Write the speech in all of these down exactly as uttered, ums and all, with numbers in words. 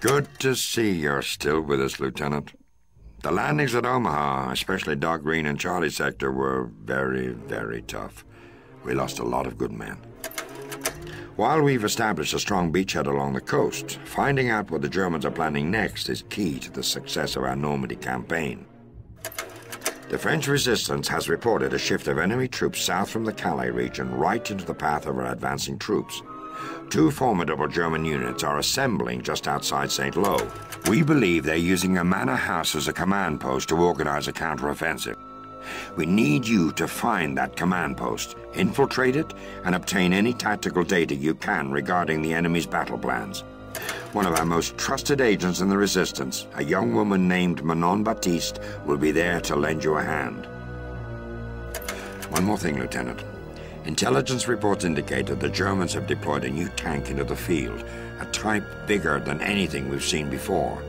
Good to see you're still with us, Lieutenant. The landings at Omaha, especially Dog Green and Charlie Sector, were very, very tough. We lost a lot of good men. While we've established a strong beachhead along the coast, finding out what the Germans are planning next is key to the success of our Normandy campaign. The French resistance has reported a shift of enemy troops south from the Calais region right into the path of our advancing troops. Two formidable German units are assembling just outside Saint-Lô. We believe they're using a manor house as a command post to organize a counteroffensive. We need you to find that command post, infiltrate it, and obtain any tactical data you can regarding the enemy's battle plans. One of our most trusted agents in the resistance, a young woman named Manon Baptiste, will be there to lend you a hand. One more thing, Lieutenant. Intelligence reports indicate that the Germans have deployed a new tank into the field, a type bigger than anything we've seen before.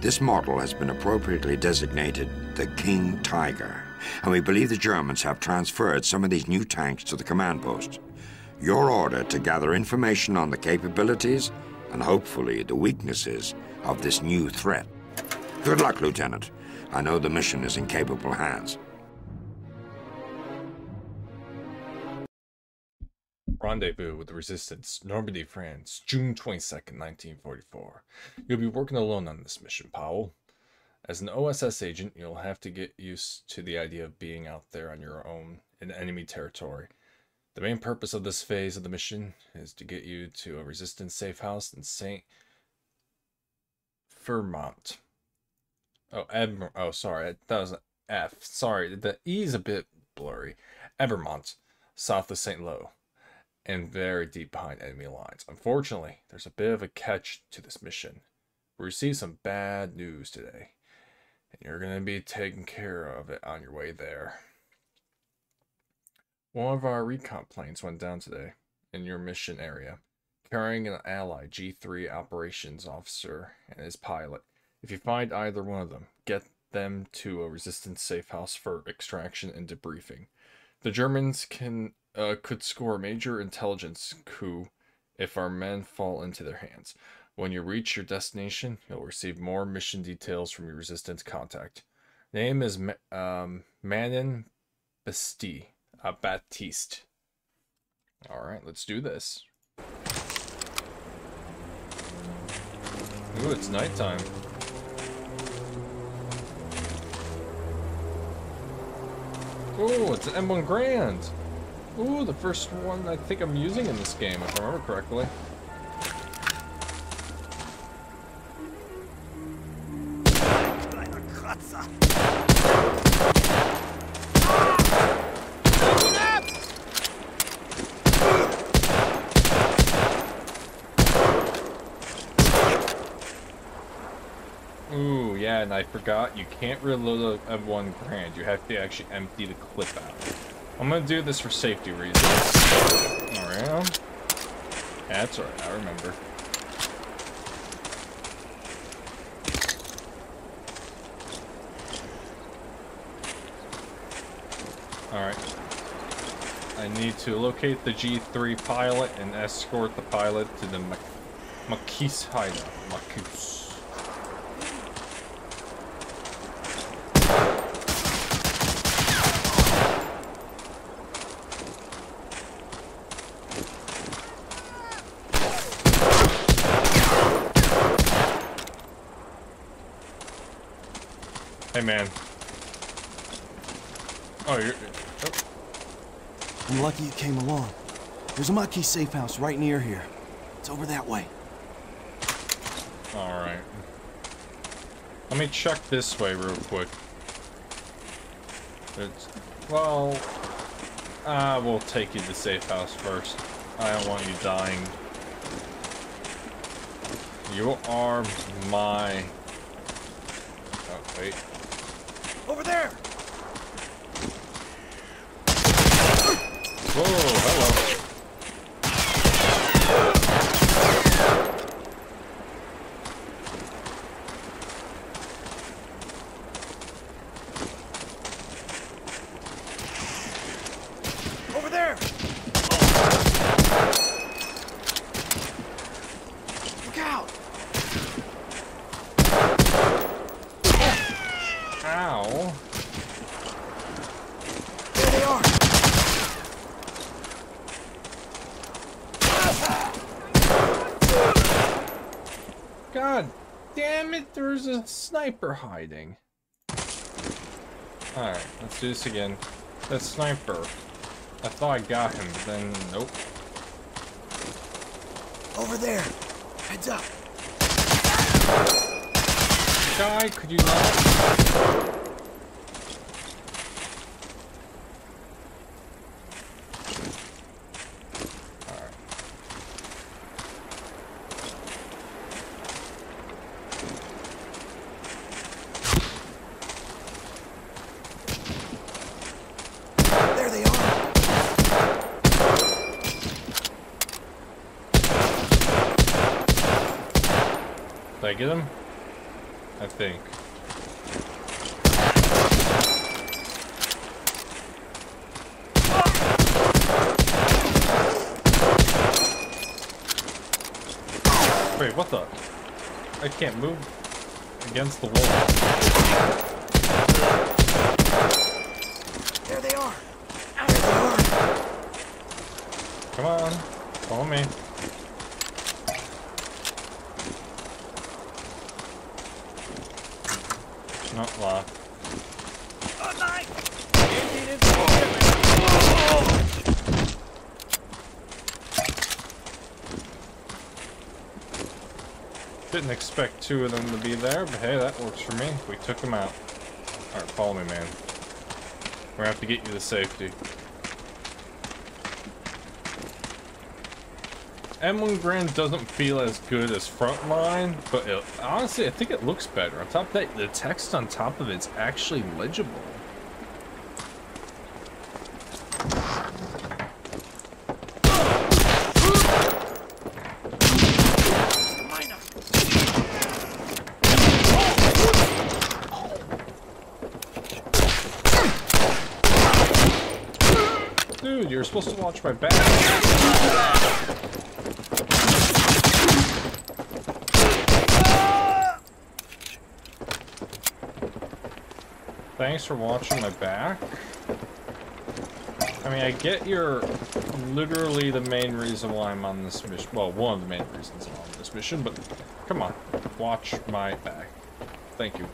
This model has been appropriately designated the King Tiger, and we believe the Germans have transferred some of these new tanks to the command post. Your order to gather information on the capabilities and hopefully the weaknesses of this new threat. Good luck, Lieutenant. I know the mission is in capable hands. Rendezvous with the Resistance, Normandy, France, June twenty-second, nineteen forty-four. You'll be working alone on this mission, Powell. As an O S S agent, you'll have to get used to the idea of being out there on your own in enemy territory. The main purpose of this phase of the mission is to get you to a resistance safe house in Saint Evermont. Oh, Evermont. Oh, sorry. That was an F. Sorry. The E is a bit blurry. Evermont, south of Saint-Lô, and very deep behind enemy lines. Unfortunately, there's a bit of a catch to this mission. We received some bad news today. And you're going to be taking care of it on your way there. One of our recon planes went down today in your mission area, carrying an ally G three operations officer and his pilot. If you find either one of them, get them to a resistance safe house for extraction and debriefing. The Germans can uh, could score a major intelligence coup if our men fall into their hands. When you reach your destination, you'll receive more mission details from your resistance contact. Name is um, Manon Baptiste. Uh, Baptiste. All right, let's do this. Ooh, it's nighttime. Ooh, it's an M one Garand. Ooh, the first one I think I'm using in this game, if I remember correctly. Ooh, yeah, and I forgot, you can't reload a M one Garand. You have to actually empty the clip out. I'm gonna do this for safety reasons. Alright. That's alright, I remember. Alright. I need to locate the G three pilot and escort the pilot to the ma maquise hideout. Maquise. Hey, man. Oh, you're... Oh. I'm lucky you came along. There's a maquise safe house right near here. It's over that way. Alright. Let me check this way real quick. It's... Well... I will take you to the safe house first. I don't want you dying. You are my... Oh, wait. Over there! Whoa, hello. Over there! Oh. Look out! God damn it, there's a sniper hiding. Alright, let's do this again. That sniper. I thought I got him, but then nope. Over there! Heads up! Guy, could you not? Did I get him? I think. Wait, what the? I can't move against the wall. There they are. Out of the door. Come on, follow me. Not locked. Oh, nice. Didn't expect two of them to be there, but hey, that works for me. We took them out. Alright, follow me, man. We're gonna have to get you to safety. M one Garand doesn't feel as good as Frontline, but it, honestly, I think it looks better. On top of that, the text on top of it's actually legible. Dude, you're supposed to watch my back. Thanks for watching my back. I mean, I get you're literally the main reason why I'm on this mission. Well, one of the main reasons I'm on this mission, but come on, watch my back. Thank you.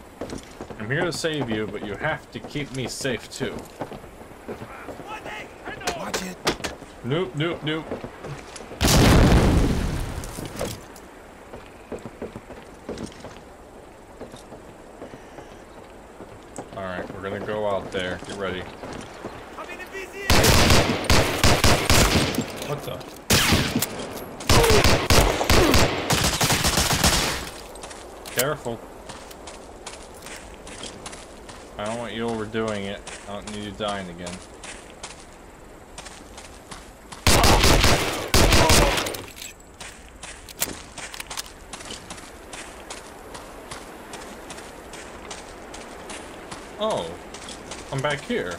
I'm here to save you, but you have to keep me safe too. Watch it. Nope, nope, nope. There, get ready. What the? Careful. I don't want you overdoing it. I don't need you dying again. Oh. I'm back here.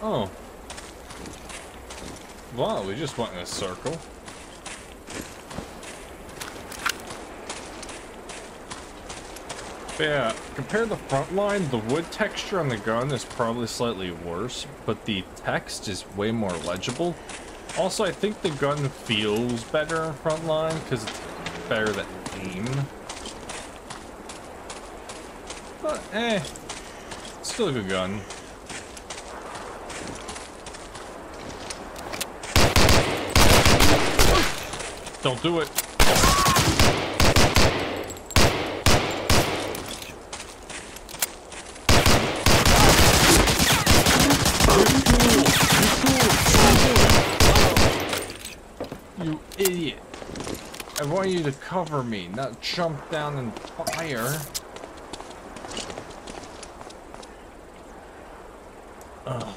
Oh. Wow, we just went in a circle. But yeah, compared to the Frontline, the wood texture on the gun is probably slightly worse, but the text is way more legible. Also, I think the gun feels better in Frontline because it's better than aim. But, eh, still a good gun. Don't do it. You idiot. I want you to cover me, not jump down and fire. Ugh.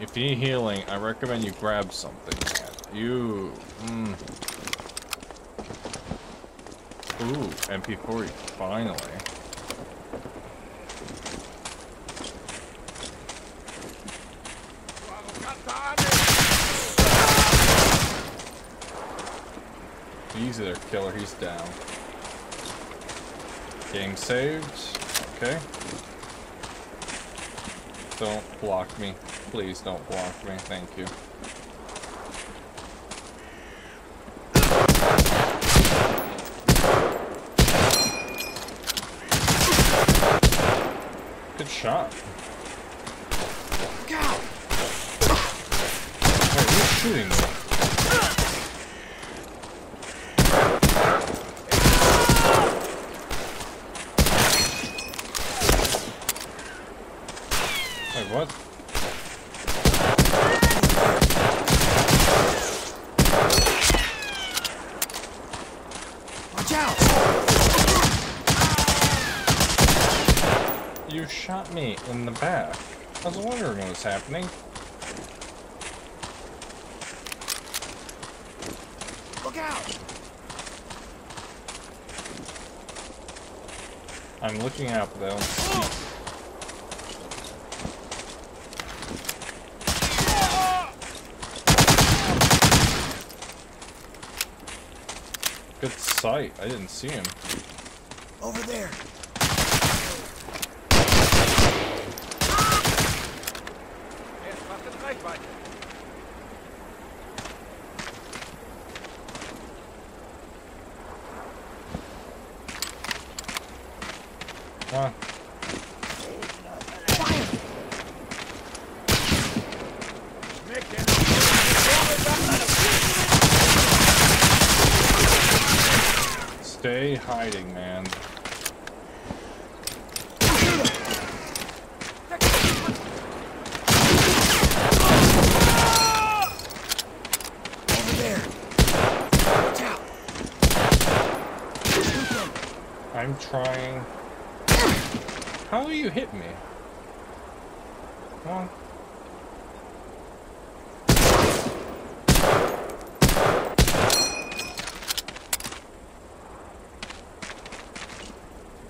If you need healing, I recommend you grab something. You. Mm. Ooh, M P forty, finally. Easy there, killer, he's down. Game saved. Okay. Don't block me. Please don't block me. Thank you. shot. God. Wait, who's shooting me? Wait, what? You shot me in the back. I was wondering what was happening. Look out! I'm looking out though. Oh. Good sight. I didn't see him. Over there. Huh. Stay hiding, man. I'm trying. How do you hit me? Come on.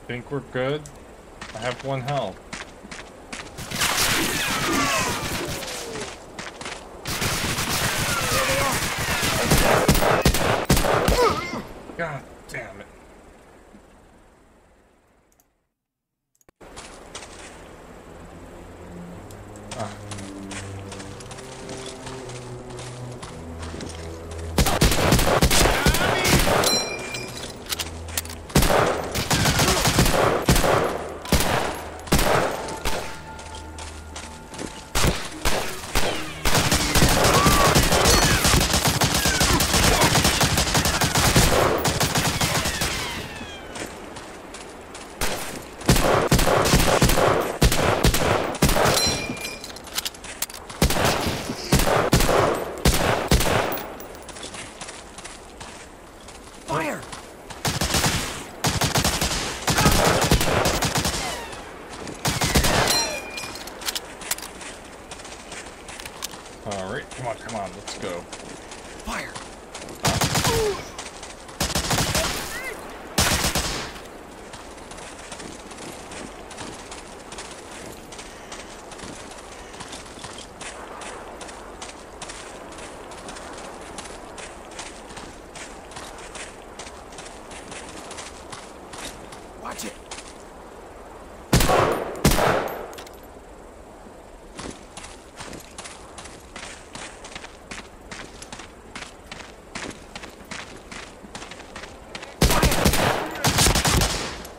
Think we're good? I have one health. God damn it.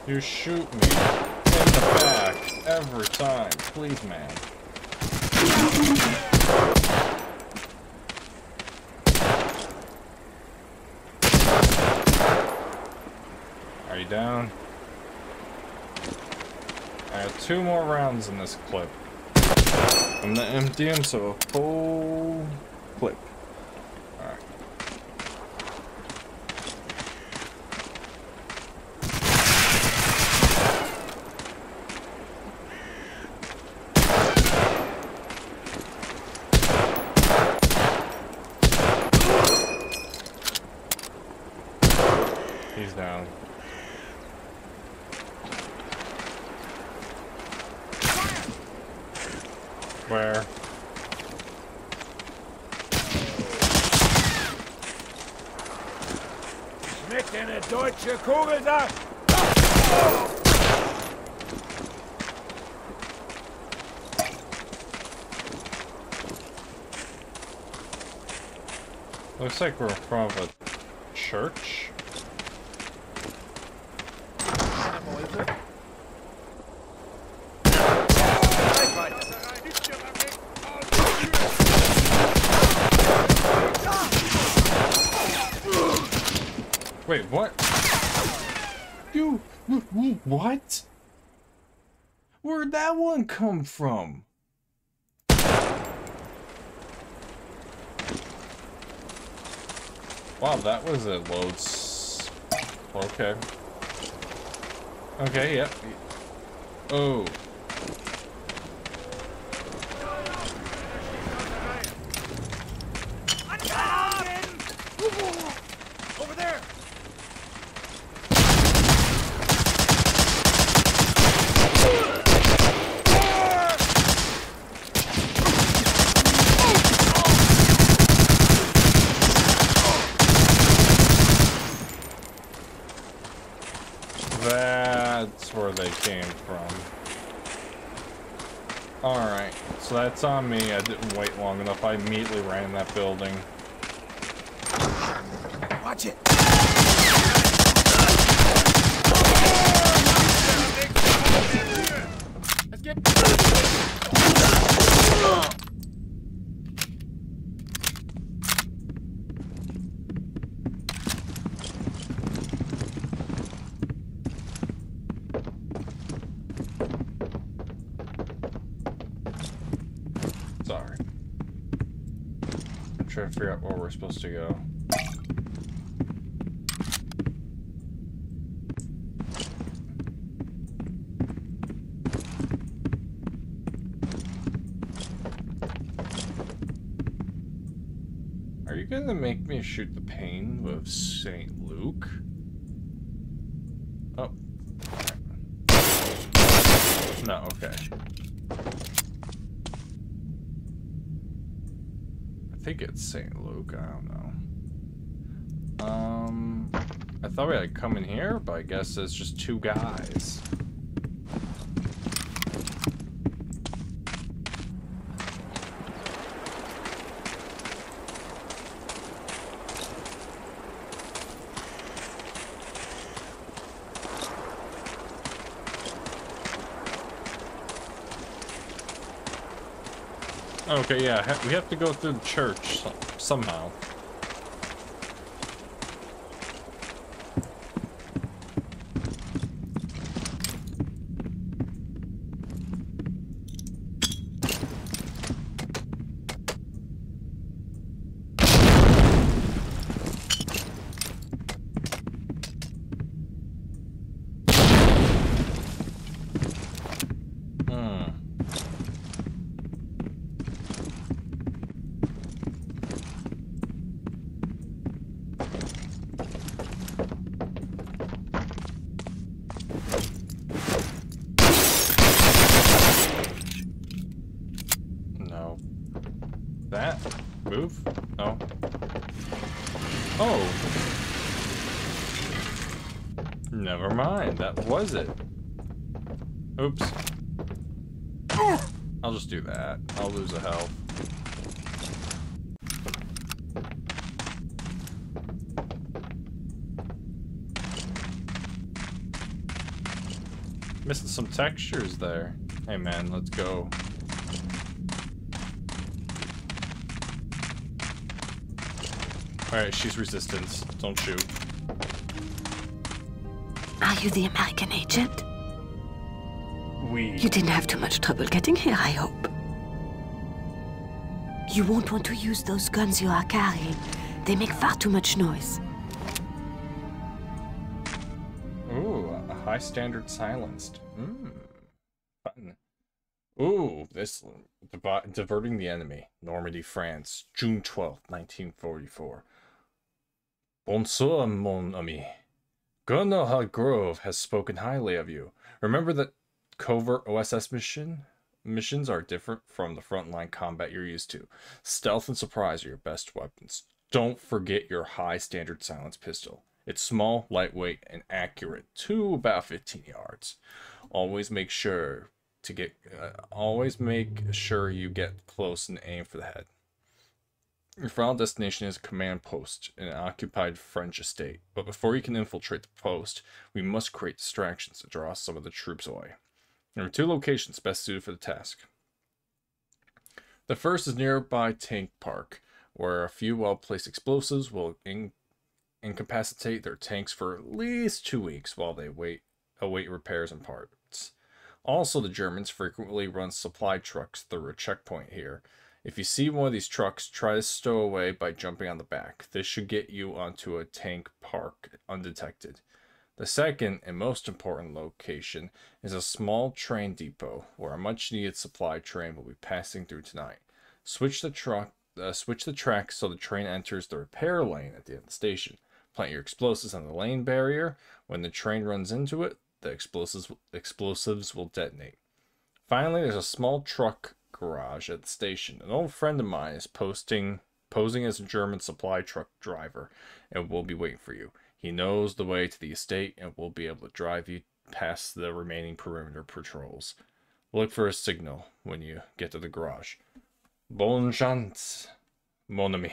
You shoot me in the back every time, please, man. Are you down? I have two more rounds in this clip. I'm the M D M, so a full clip. Where? Schmeckt eine deutsche Kugel da? Looks like we're in front of a church. Wait, what? Dude, what? Where'd that one come from? Wow, that was a load. Okay. Okay, yep. Oh. That's on me. I didn't wait long enough. I immediately ran in that building. Watch it. Let's get. Figure out where we're supposed to go. Are you gonna make me shoot the pain of Saint Luke? Oh. No, okay. I think it's Saint Luke, I don't know. Um, I thought we had to come in here, but I guess it's just two guys. Okay, yeah, ha we have to go through the church so somehow. Was it? Oops. I'll just do that. I'll lose a health. Missing some textures there. Hey man, let's go. Alright, she's resistance. Don't shoot. Are you the American agent? We... You didn't have too much trouble getting here, I hope. You won't want to use those guns you are carrying. They make far too much noise. Ooh, a high standard silenced. Mm. Button. Ooh, this... Diverting the enemy. Normandy, France. June twelfth, nineteen forty-four. Bonsoir, mon ami. Colonel Hargrove has spoken highly of you. Remember that covert O S S mission missions are different from the frontline combat you're used to. Stealth and surprise are your best weapons. Don't forget your high standard silenced pistol. It's small, lightweight, and accurate to about fifteen yards. Always make sure to get. Uh, always make sure you get close and aim for the head. Your final destination is a command post in an occupied French estate, but before you can infiltrate the post, we must create distractions to draw some of the troops away. There are two locations best suited for the task. The first is nearby Tank Park, where a few well-placed explosives will in incapacitate their tanks for at least two weeks while they wait await repairs and parts. Also, the Germans frequently run supply trucks through a checkpoint here. If you see one of these trucks, try to stow away by jumping on the back. This should get you onto a tank park undetected. The second and most important location is a small train depot where a much-needed supply train will be passing through tonight. Switch the truck, uh, switch the track so the train enters the repair lane at the end of the station. Plant your explosives on the lane barrier. When the train runs into it, the explosives explosives will detonate. Finally, there's a small truck garage at the station. An old friend of mine is posting posing as a German supply truck driver and will be waiting for you. He knows the way to the estate and will be able to drive you past the remaining perimeter patrols. Look for a signal when you get to the garage. Bonne chance, mon ami.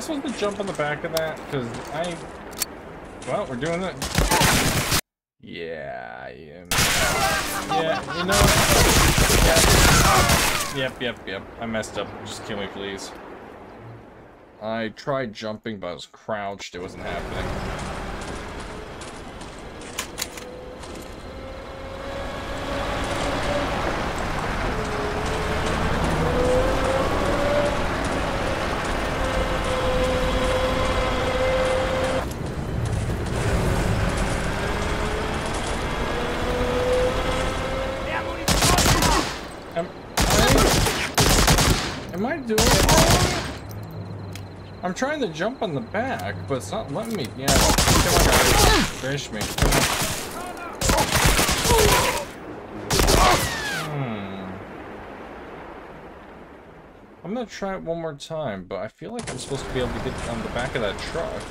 Supposed to jump on the back of that? Because I... Well, we're doing that. Yeah, yeah. Yeah, you know... Yep, yep, yep. I messed up. Just kill me, please. I tried jumping, but I was crouched. It wasn't happening. I'm trying to jump on the back, but it's not letting me. Yeah, come on, guys. Finish me. Come on. Hmm. I'm gonna try it one more time, but I feel like I'm supposed to be able to get on the back of that truck.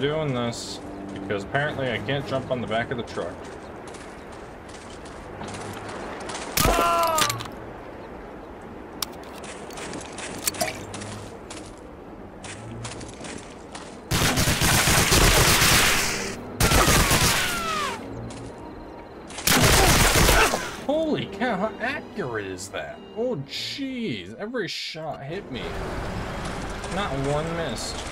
Doing this because apparently I can't jump on the back of the truck. Holy cow, how accurate is that? Oh jeez, every shot hit me. Not one missed.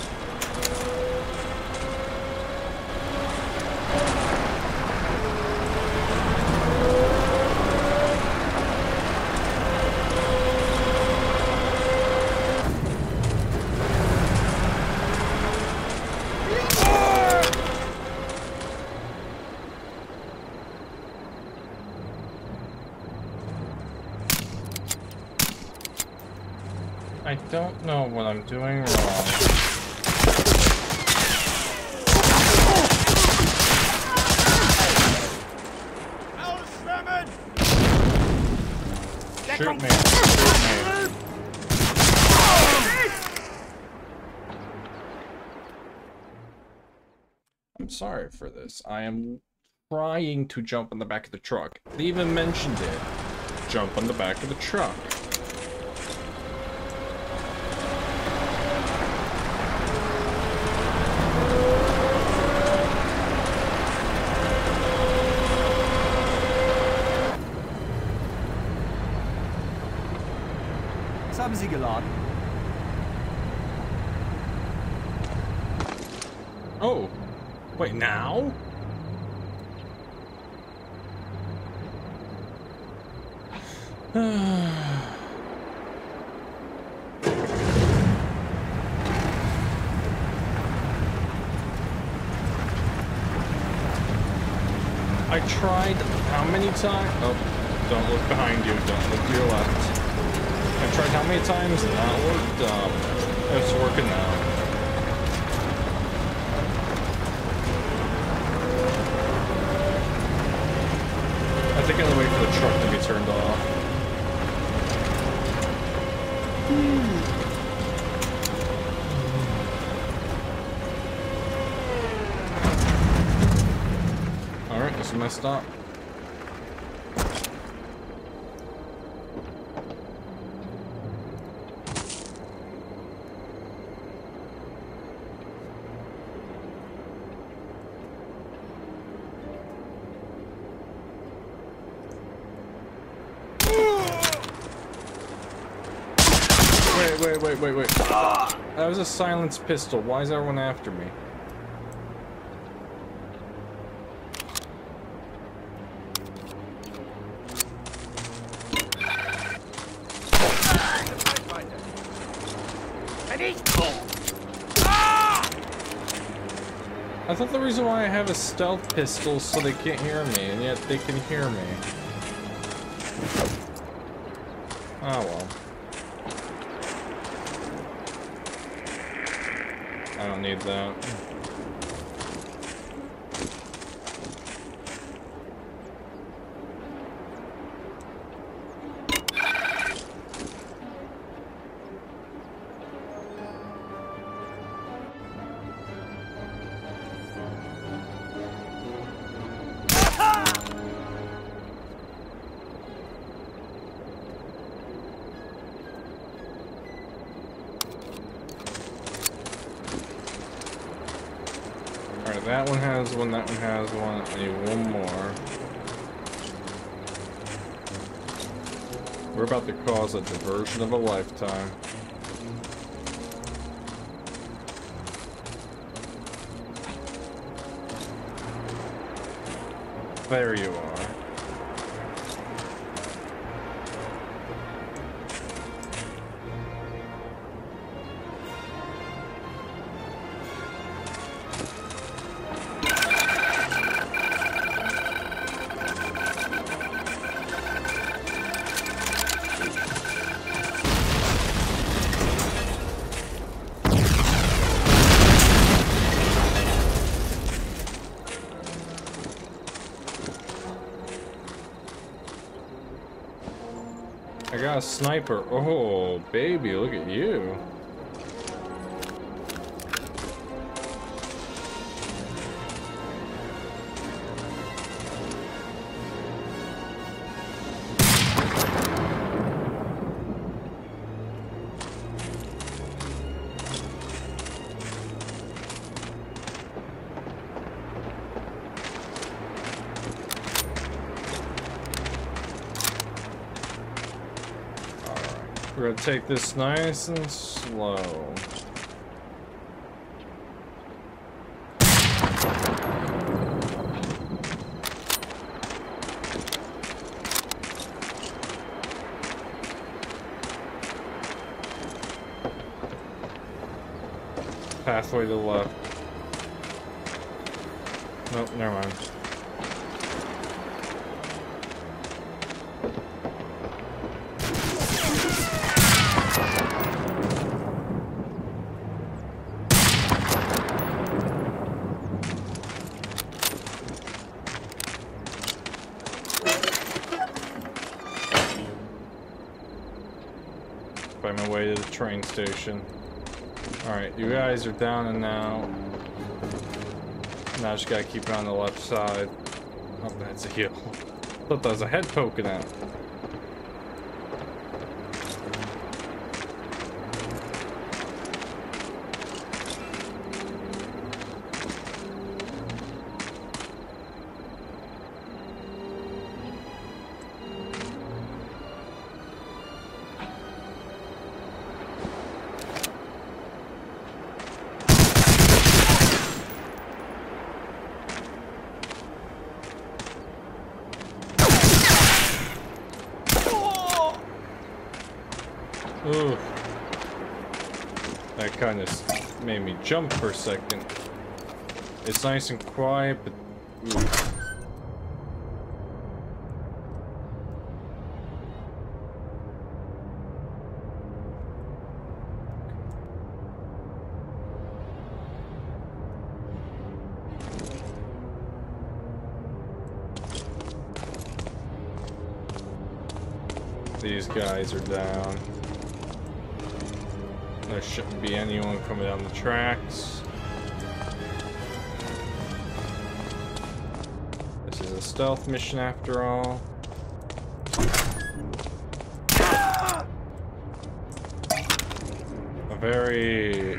I don't know what I'm doing wrong. Shoot me. I'm sorry for this. I am trying to jump on the back of the truck. They even mentioned it. Jump on the back of the truck. Oh. Wait, now? I tried how many times? Oh, don't look behind you, don't look to your left. I tried how many times and that worked up. It's working now. I think I gotta wait for the truck to be turned off. Alright, this is messed up. Wait, wait, wait. That was a silenced pistol. Why is everyone after me? I thought the reason why I have a stealth pistol is so they can't hear me, and yet they can hear me. Oh well. I don't need that. That one has one, that one has one, I need one more. We're about to cause a diversion of a lifetime. There you are. A sniper. Oh, baby, look at you. We're gonna take this nice and slow. Pathway to the left. Nope, never mind. Train station. Alright, you guys are down and now. Now I just gotta keep it on the left side. Oh, that's a heel. Thought that was a head poking out. kind of made me jump for a second. It's nice and quiet, but... Ooh. These guys are down. There shouldn't be anyone coming down the tracks. This is a stealth mission after all. A very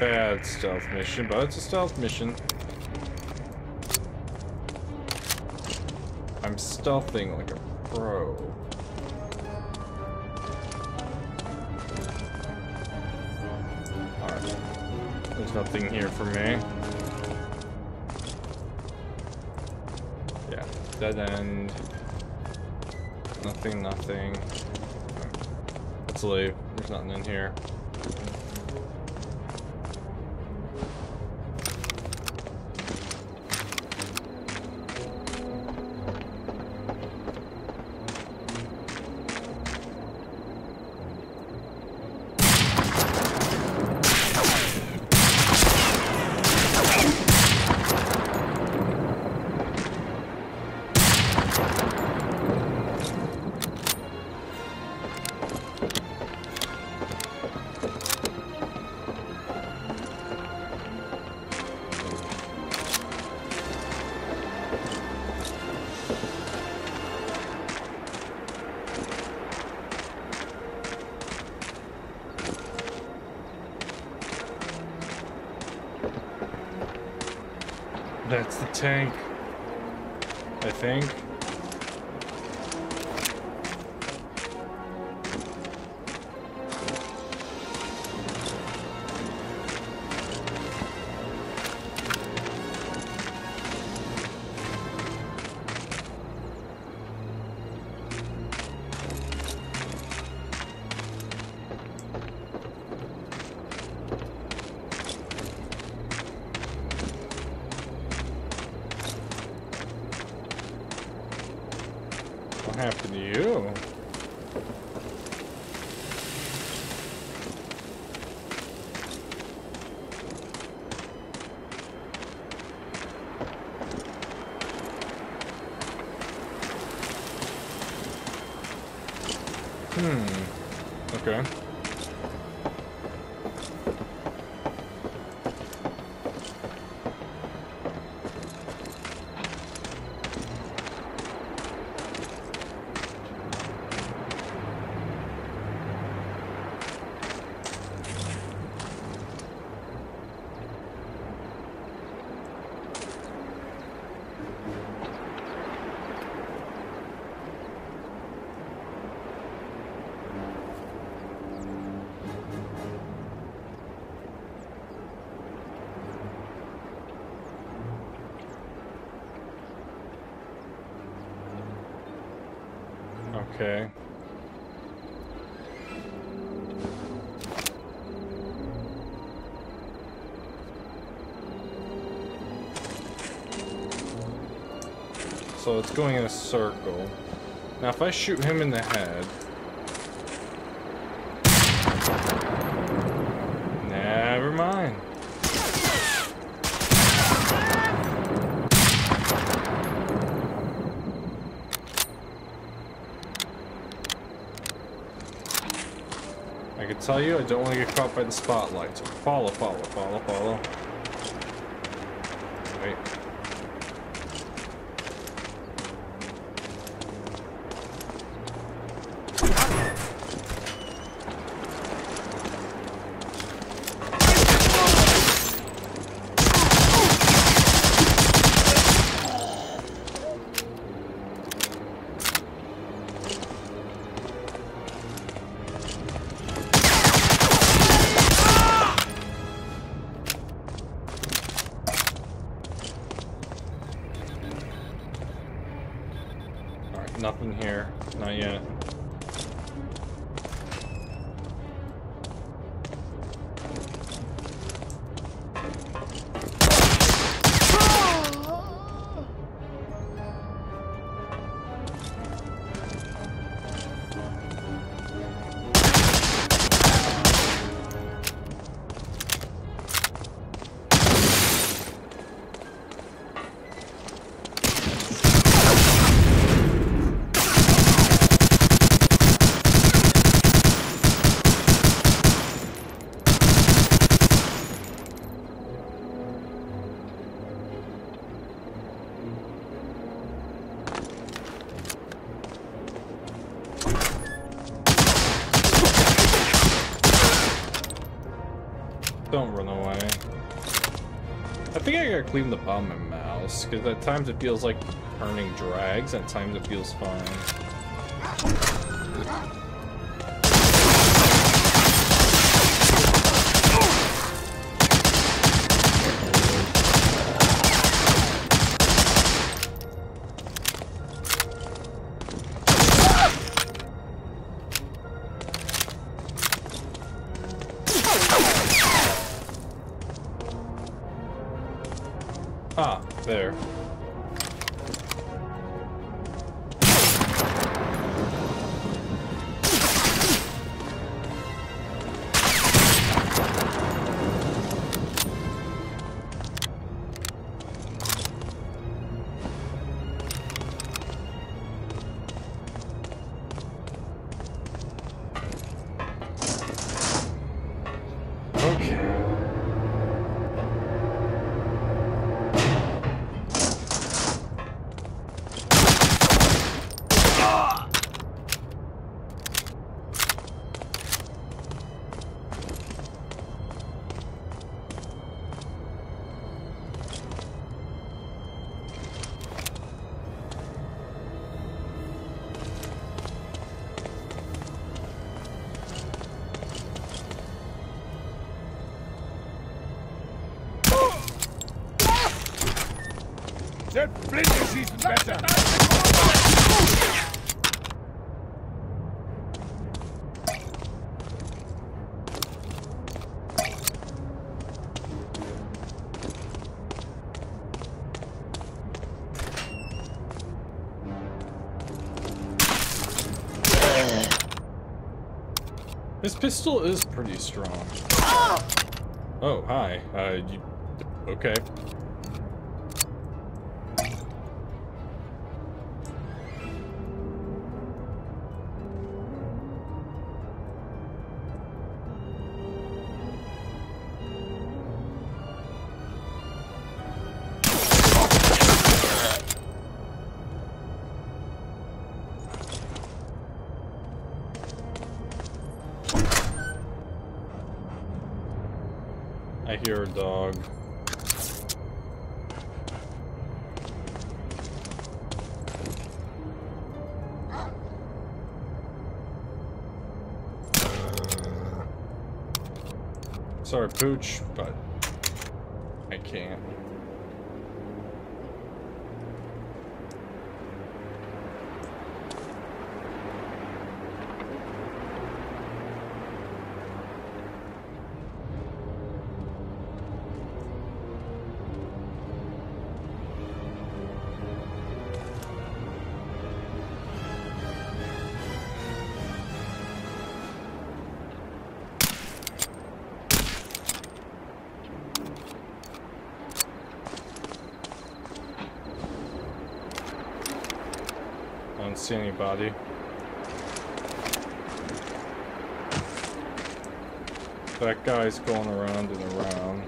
bad stealth mission, but it's a stealth mission. I'm stealthing like a pro. Nothing here for me. Yeah, dead end. Nothing, nothing. Let's leave. There's nothing in here. That's the tank, I think. Hmm. Okay. Okay. So it's going in a circle. Now if I shoot him in the head... Never mind. I can tell you, I don't want to get caught by the spotlight, so follow, follow, follow, follow. Wait. Nothing here. Not yet. Don't run away. I think I gotta clean the bottom of my mouse, because at times it feels like turning drags, at times it feels fine. This pistol is pretty strong. Oh, hi. Uh, you... Okay. Your dog. Sorry, Pooch, but I can't. See anybody. That guy's going around and around.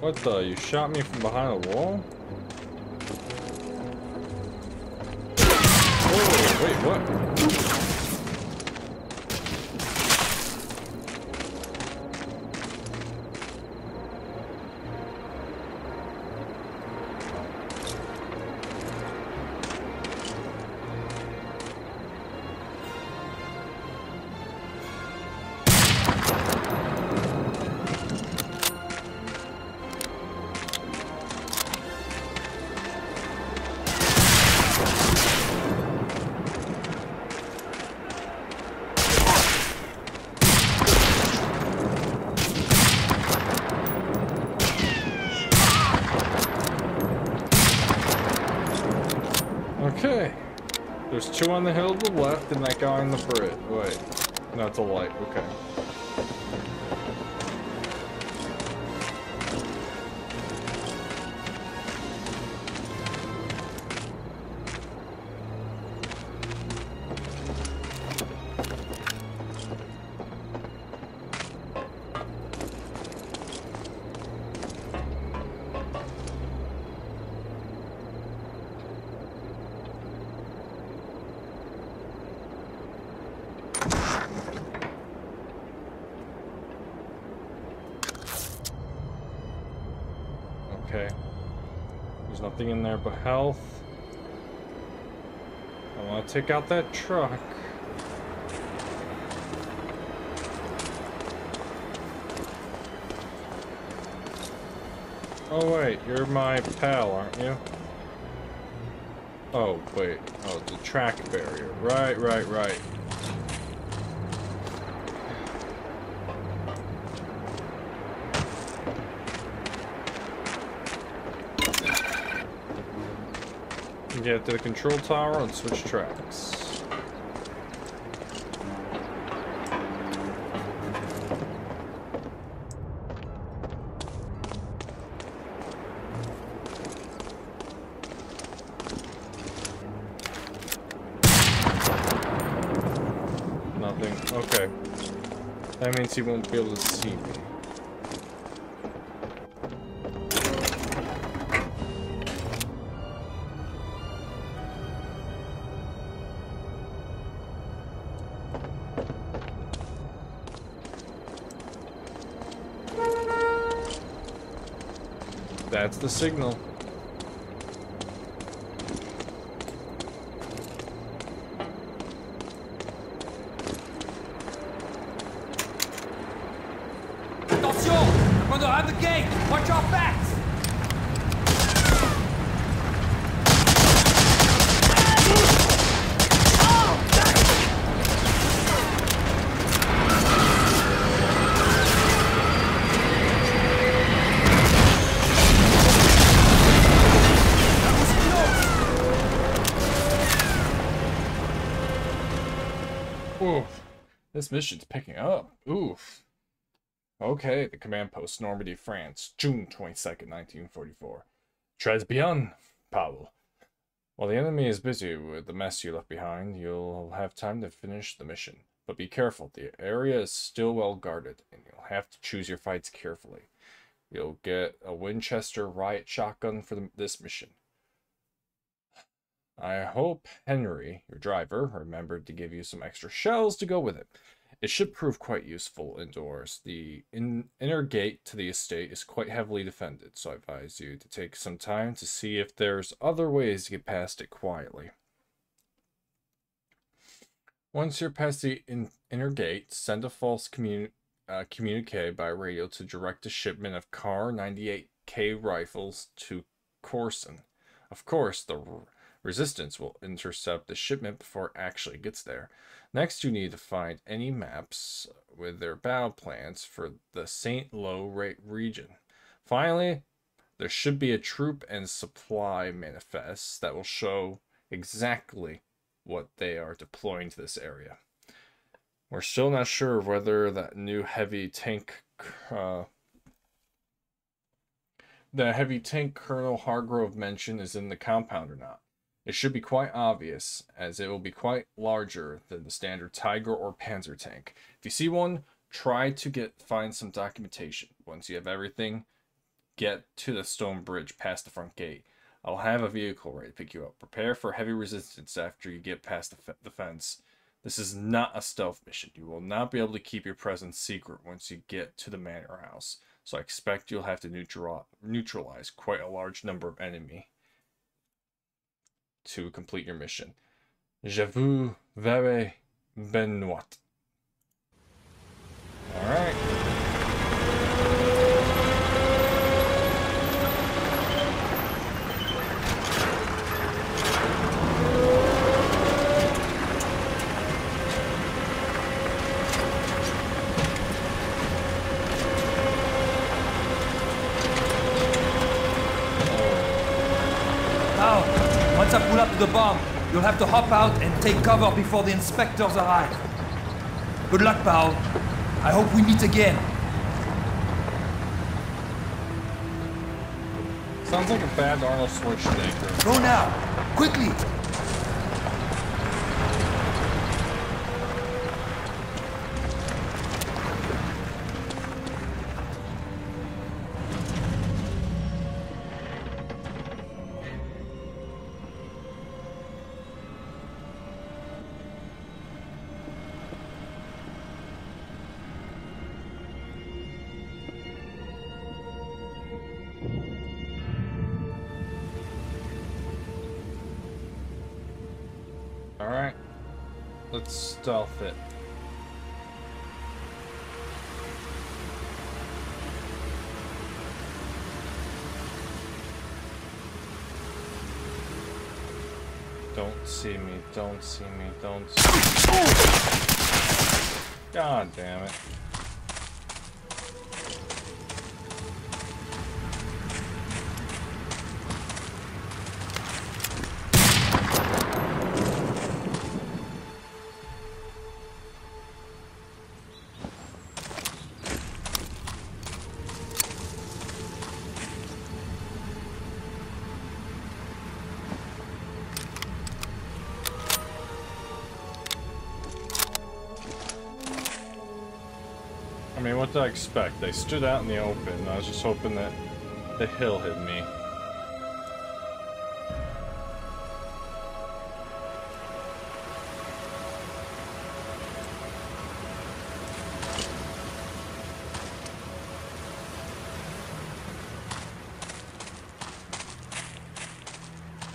What the? You shot me from behind a wall? Oh, wait, what? Two on the hill to the left, and that guy on the bridge. Wait, no, it's a light. Okay. There's nothing in there but health. I want to take out that truck. Oh wait, you're my pal, aren't you? Oh wait, oh, the track barrier. Right, right, right. Get to the control tower and switch tracks. Nothing. Okay. That means he won't be able to see me. That's the signal. Attention! We're behind the gate! Watch our backs! This mission's picking up. Oof. Okay, the command post, Normandy, France, June twenty-second, nineteen forty-four. Tres bien, Powell. While the enemy is busy with the mess you left behind, you'll have time to finish the mission. But be careful, the area is still well guarded, and you'll have to choose your fights carefully. You'll get a Winchester riot shotgun for the, this mission. I hope Henry, your driver, remembered to give you some extra shells to go with it. It should prove quite useful indoors. The in inner gate to the estate is quite heavily defended, so I advise you to take some time to see if there's other ways to get past it quietly. Once you're past the in inner gate, send a false commun uh, communique by radio to direct a shipment of C A R ninety-eight K rifles to Corson. Of course, the... Resistance will intercept the shipment before it actually gets there. Next, you need to find any maps with their battle plans for the Saint-Lô region. Finally, there should be a troop and supply manifest that will show exactly what they are deploying to this area. We're still not sure whether that new heavy tank... Uh, the heavy tank Colonel Hargrove mentioned is in the compound or not. It should be quite obvious, as it will be quite larger than the standard Tiger or Panzer tank. If you see one, try to get find some documentation. Once you have everything, get to the stone bridge past the front gate. I'll have a vehicle ready to pick you up. Prepare for heavy resistance after you get past the, the fence. This is not a stealth mission. You will not be able to keep your presence secret once you get to the manor house, so I expect you'll have to neutral, neutralize quite a large number of enemy to complete your mission. Je vous verrai, Benoit. Alright. Once I pull up to the bomb, you'll have to hop out and take cover before the inspectors arrive. Good luck, pal. I hope we meet again. Sounds like a bad Arnold Schwarzenegger. Go now! Quickly! Alright. Let's stealth it. Don't see me, don't see me, don't see me. God damn it. What did I expect? I stood out in the open. I was just hoping that the hill hit me.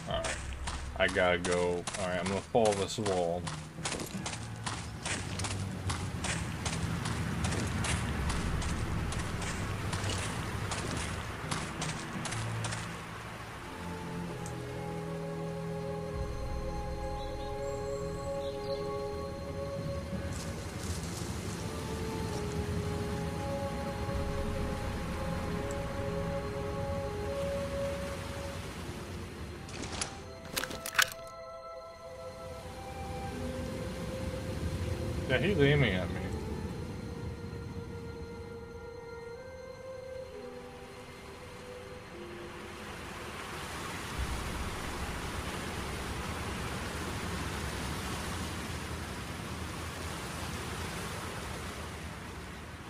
Alright. I gotta go. Alright, I'm gonna fall this wall. Yeah, he's aiming at me.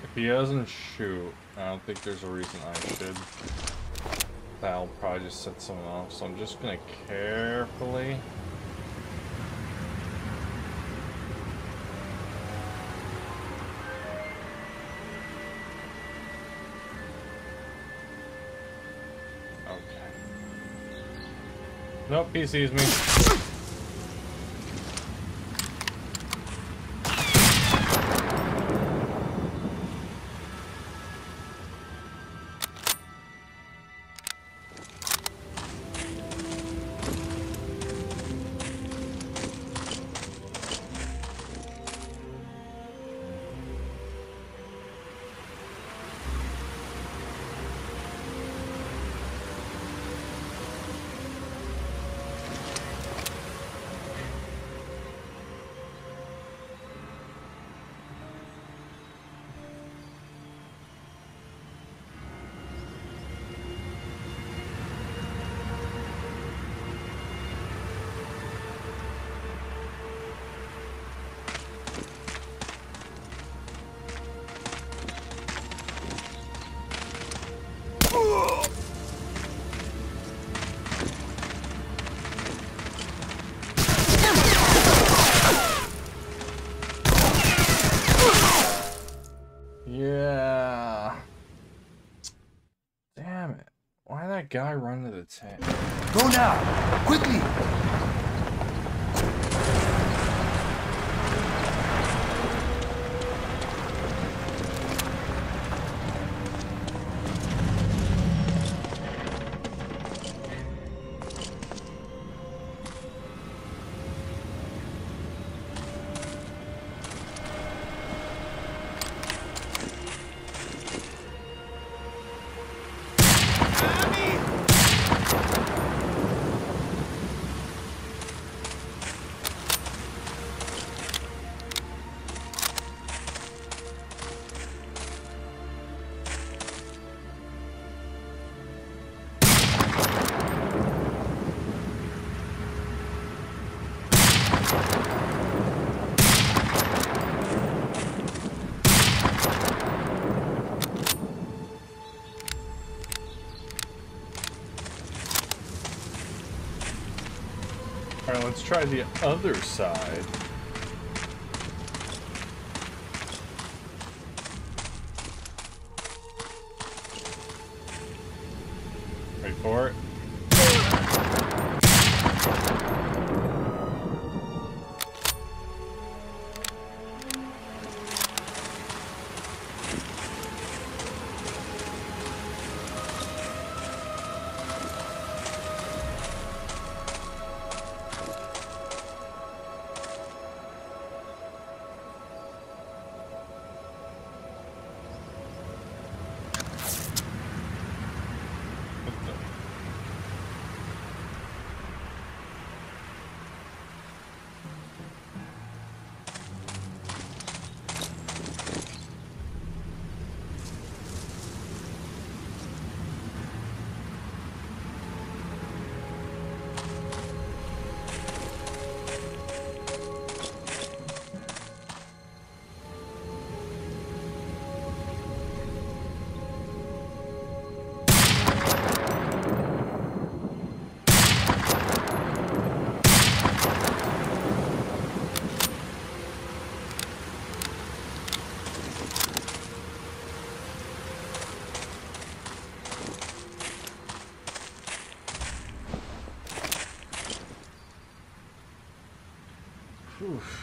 If he doesn't shoot, I don't think there's a reason I should. That'll probably just set someone off, so I'm just gonna carefully... Nope, he sees me. Guy run to the tent. Go now! Quickly! Let's try the other side. Wait for it. Oof.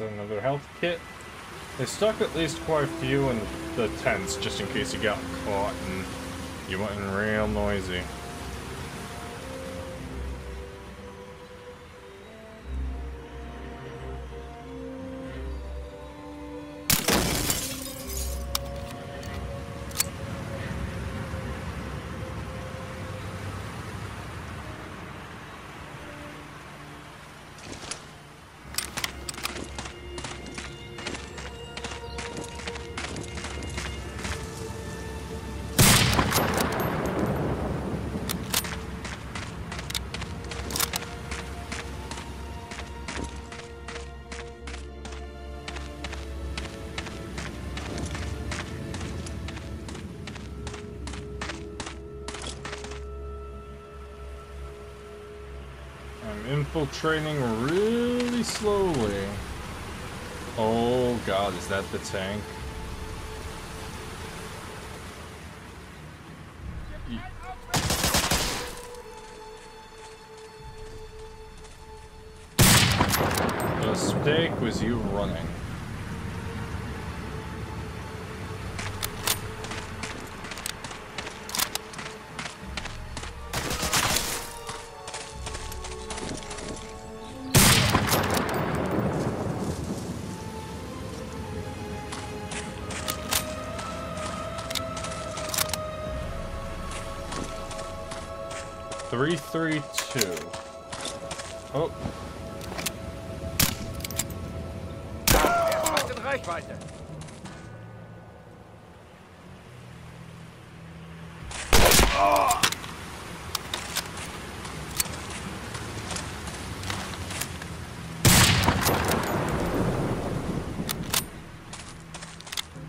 Another health kit. They stuck at least quite a few in the tents just in case you got caught and you went in real noisy. Training really slowly. Oh god, is that the tank? The mistake was you running. three three two. Oh. Oh.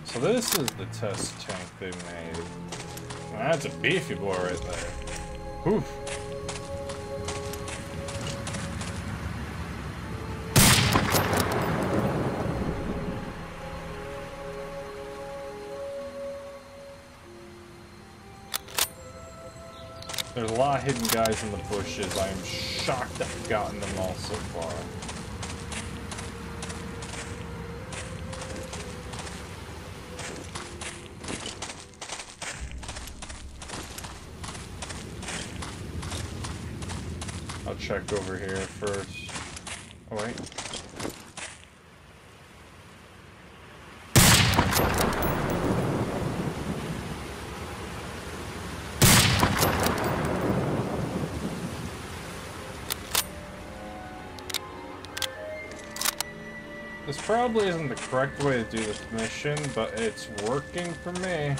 So this is the test tank they made. Well, that's a beefy boy right there. Oof. There's a lot of hidden guys in the bushes. I am shocked I've gotten them all so far. I'll check over here first. Alright. Probably isn't the correct way to do this mission, but it's working for me.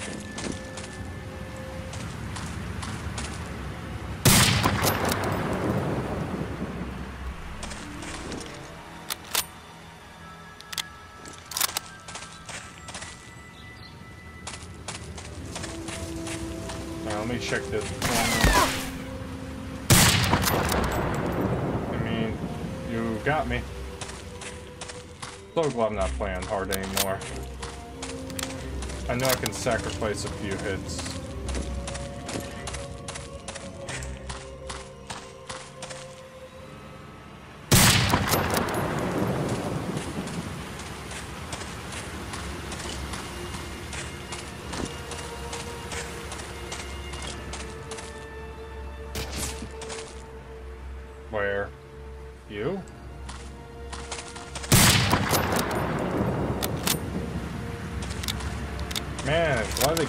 Now, let me check this corner. I mean, you got me. So glad I'm not playing hard anymore. I know I can sacrifice a few hits.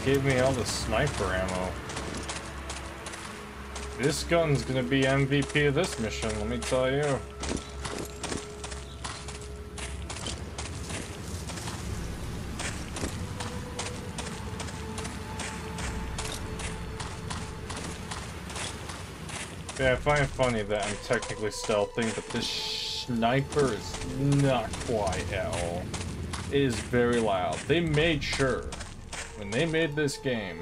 Gave me all the sniper ammo. This gun's gonna be M V P of this mission, let me tell you. Yeah, I find it funny that I'm technically stealthing, but this sniper is not quite at all. It is very loud. They made sure, when they made this game,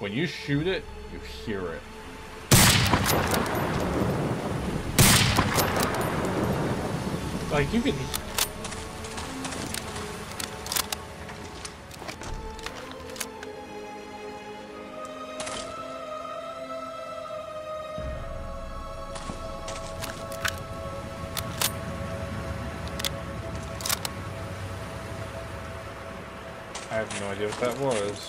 when you shoot it, you hear it. Like, you can... I have no idea what that was.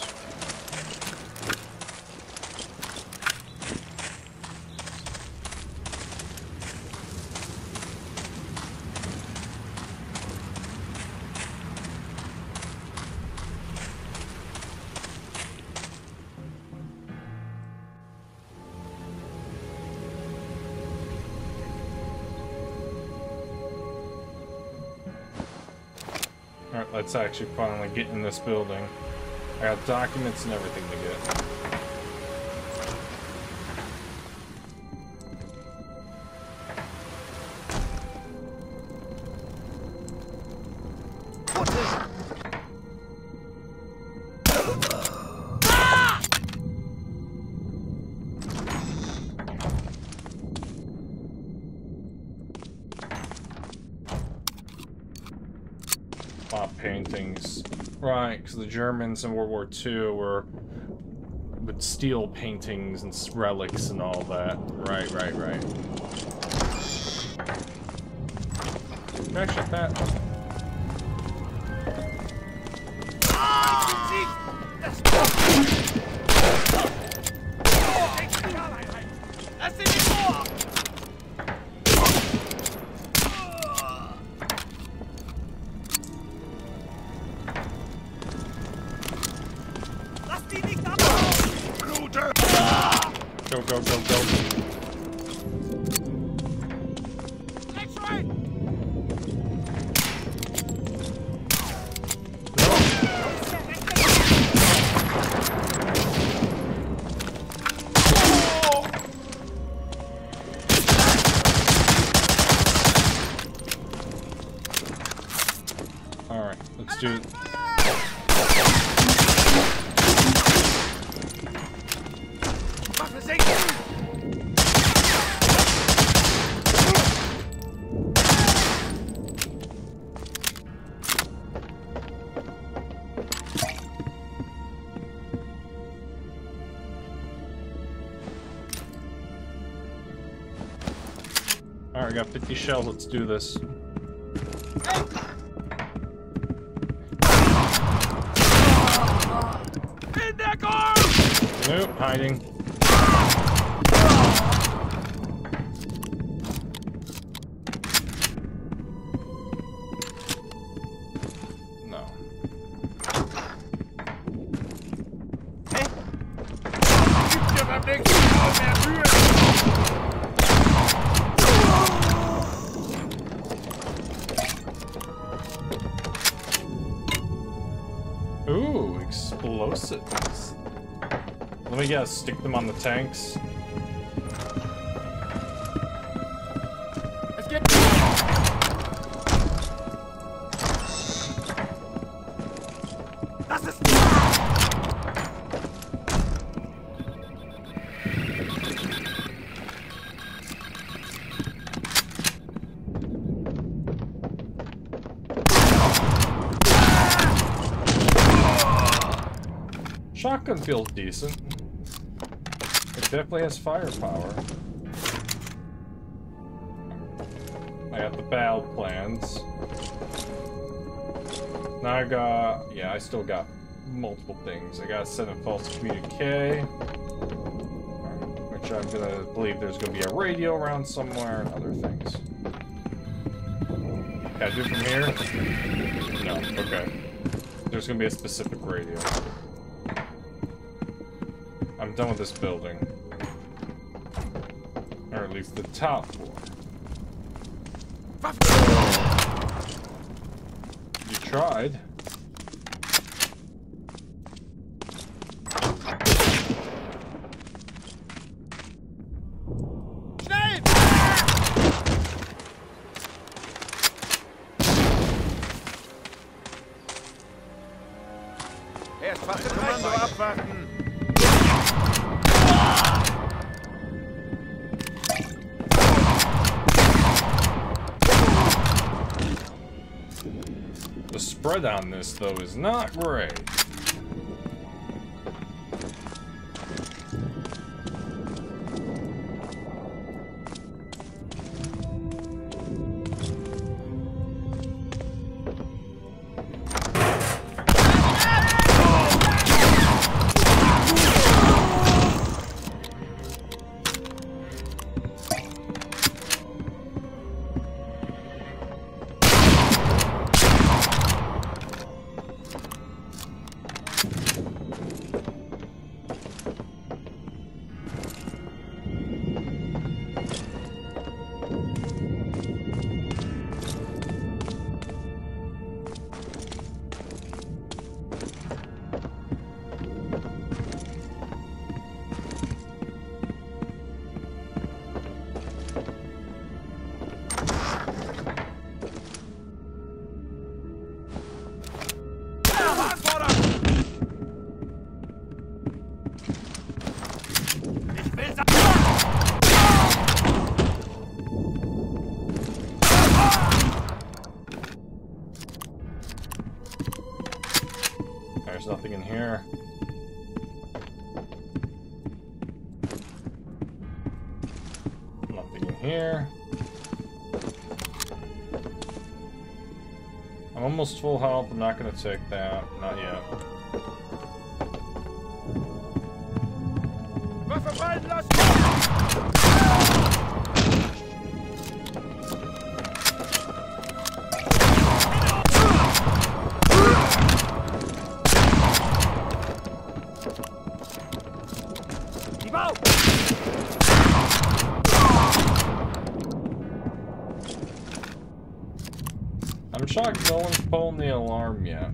Alright, let's actually finally get in this building. I got documents and everything to get. What's this? Ah! Ah, paintings. Right, because the Germans in World War Two were would steal paintings and relics and all that. Right, right, right. Can I check that? I got fifty shells, let's do this. In that car! Nope, hiding. No. Explosives. Let me guess, stick them on the tanks. Let's get That's the shotgun feels decent. It definitely has firepower. I got the battle plans. Now I got... yeah, I still got multiple things. I gotta send a false communique, which I'm gonna believe there's gonna be a radio around somewhere and other things. Gotta do it from here? No, okay. There's gonna be a specific radio. I'm done with this building. Or at least the top floor. You tried. Abwarten. The spread on this, though, is not great. Almost full health, I'm not gonna take that, not yet. I'm shocked no one's pulling the alarm yet.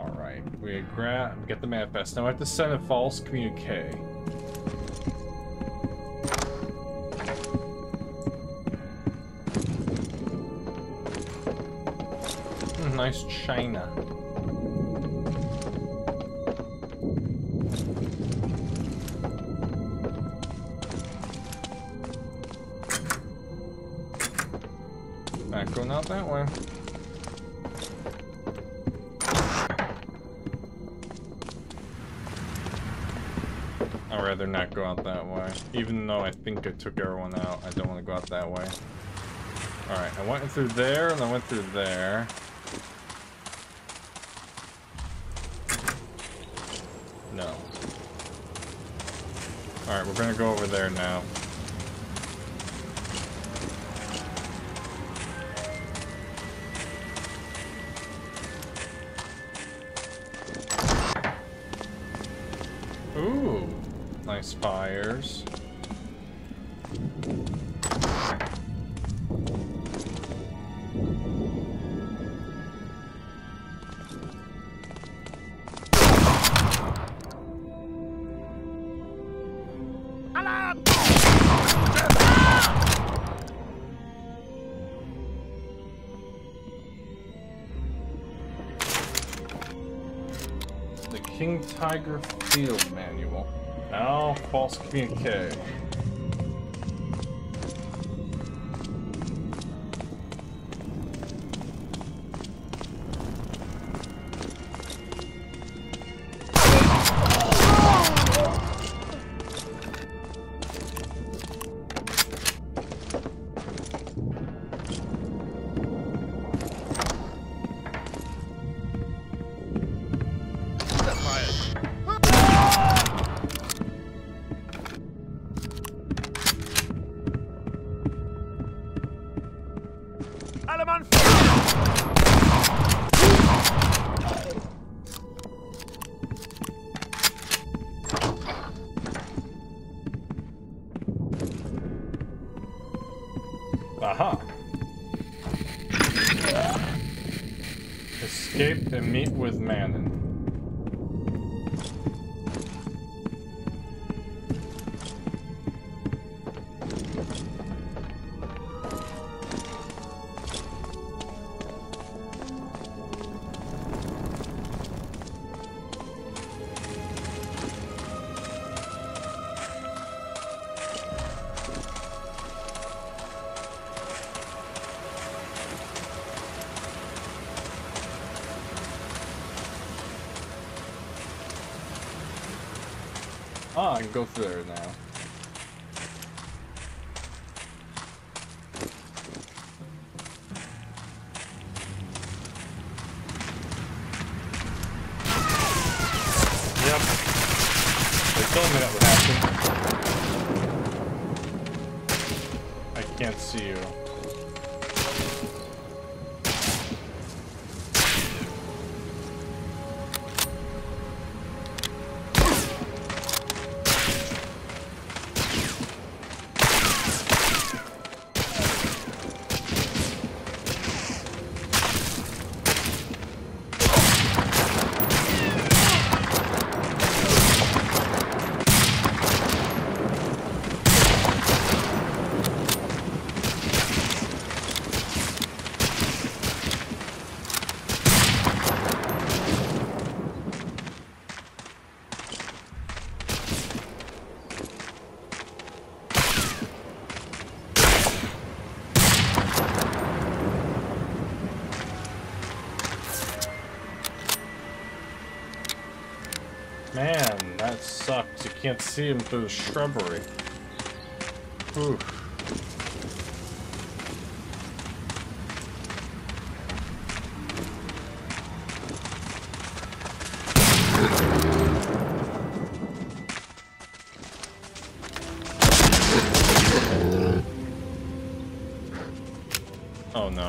Alright, we grab, get the manifest. Now I have to send a false communique. Mm, nice china. That way. I'd rather not go out that way. Even though I think I took everyone out, I don't want to go out that way. Alright, I went through there and I went through there. No. Alright, we're gonna go over there now. Fires. The King Tiger Field Manual. Now, false communique. Meet with Manon. Oh, I can go through there now. Yep. They told me that would happen. I can't see you. Can't see him through the shrubbery. Whew. Oh no.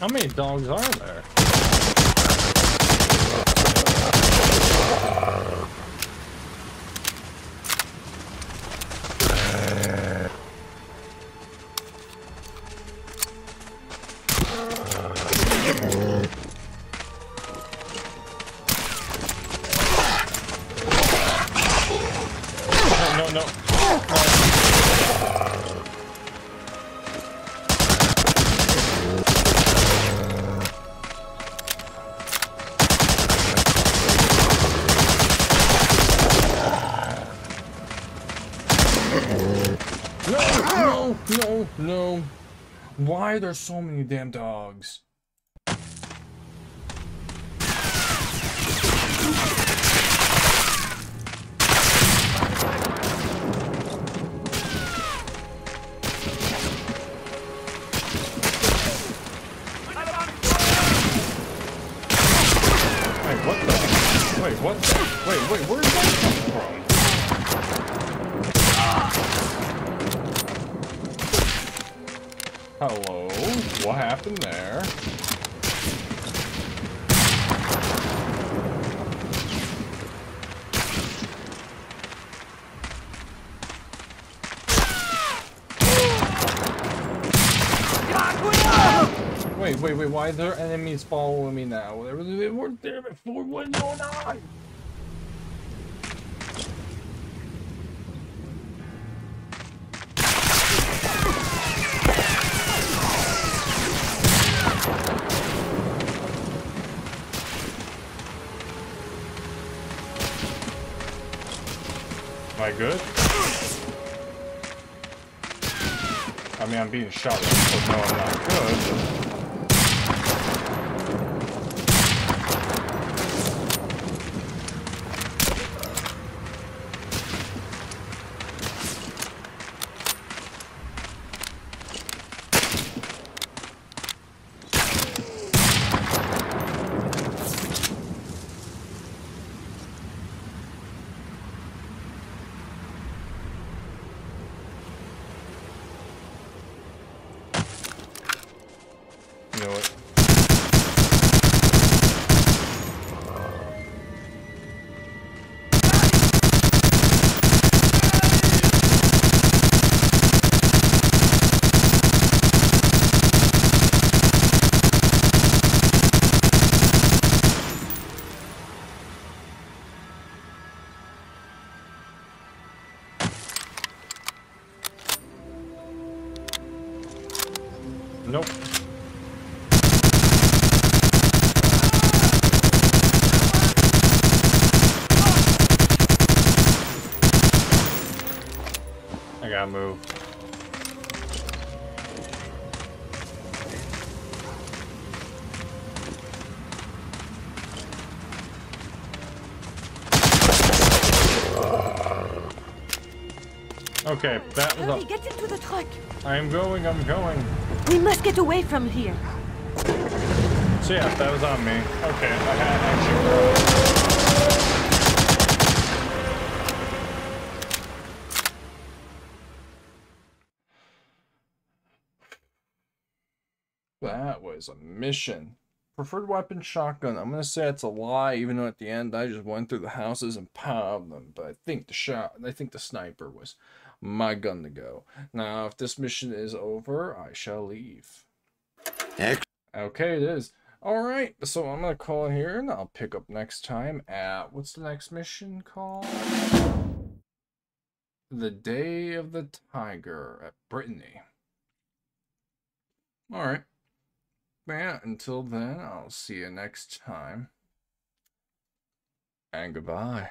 How many dogs are there? No, no, no. No, no. Why are there so many damn dogs? Wait, what the? Wait, what the? Wait, wait, where did that come from? Hello, what happened there? Wait, wait, wait, why are there enemies following me now? They weren't there before, what's going on? Good. I mean, I'm being shot at, so no, I'm not Okay, that was up. Get into the truck. I'm going, I'm going. We must get away from here. So yeah, that was on me. Okay, I had action. That was a mission. Preferred weapon shotgun. I'm gonna say it's a lie, even though at the end I just went through the houses and piled them. But I think the shot, I think the sniper was my gun to go. Now, if this mission is over, I shall leave. Okay, it is. All right, so I'm gonna call here, and I'll pick up next time at what's the next mission called? The Day of the Tiger at Brittany. All right. Yeah, until then, I'll see you next time, and goodbye.